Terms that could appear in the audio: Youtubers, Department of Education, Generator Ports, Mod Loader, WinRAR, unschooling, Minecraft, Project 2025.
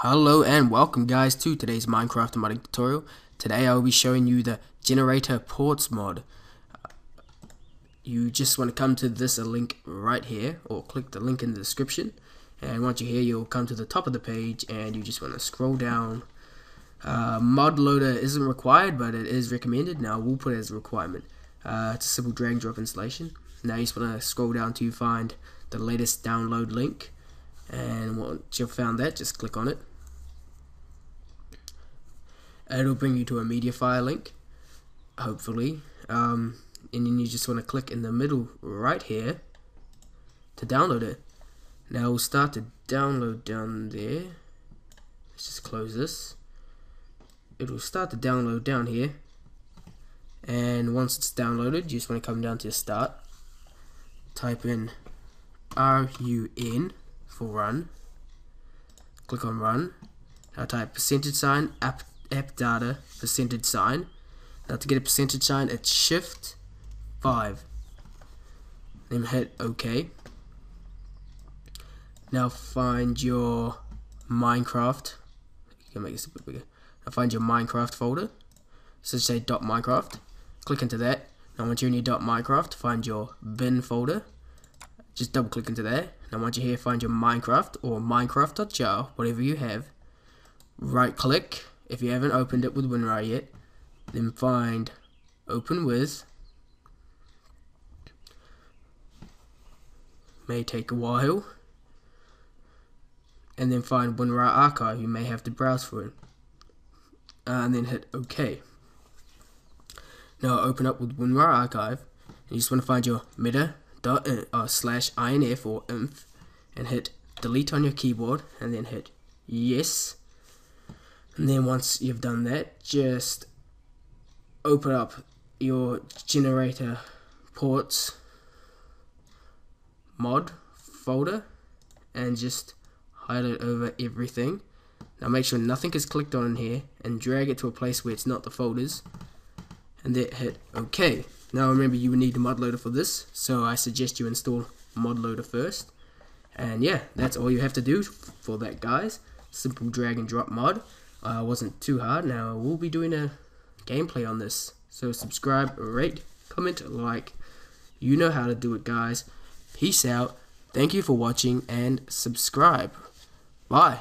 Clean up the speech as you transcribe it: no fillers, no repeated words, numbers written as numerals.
Hello and welcome guys to today's Minecraft modding tutorial. Today I will be showing you the Generator Ports mod. You just want to come to this link right here, or click the link in the description, and once you're here you'll come to the top of the page and you just want to scroll down. Mod Loader isn't required but it is recommended. Now we'll put it as a requirement. It's a simple drag and drop installation. Now you just want to scroll down to find the latest download link. And once you've found that, just click on it. It'll bring you to a media fire link, hopefully, and then you just want to click in the middle right here to download it. Now we'll start to download down there. Let's just close this. It'll start to download down here, and once it's downloaded you just want to come down to start, type in RUN for run, click on run. Now type $app data %. Now to get a %, it's Shift 5, then hit OK. Now find your Minecraft. You can make this a bit bigger. Now find your Minecraft folder, so say .minecraft, click into that. Now once you're in your .minecraft, find your bin folder, just double click into there. Now once you're here, find your Minecraft or Minecraft.jar, whatever you have. Right click if you haven't opened it with WinRAR yet, then find open with. May take a while. And then find WinRAR archive, you may have to browse for it. And then hit OK. Now open up with WinRAR archive, and you just want to find your meta./inf or inf, and hit delete on your keyboard and then hit yes. And then once you've done that, just open up your Generator Ports mod folder and just hide it over everything. Now make sure nothing is clicked on in here and drag it to a place where it's not the folders, and then hit OK. Now remember, you will need a mod loader for this, so I suggest you install mod loader first. And yeah, that's all you have to do for that guys. Simple drag and drop mod. Wasn't too hard. Now we'll be doing a gameplay on this, so subscribe, rate, comment, like. You know how to do it guys. Peace out. Thank you for watching and subscribe. Bye.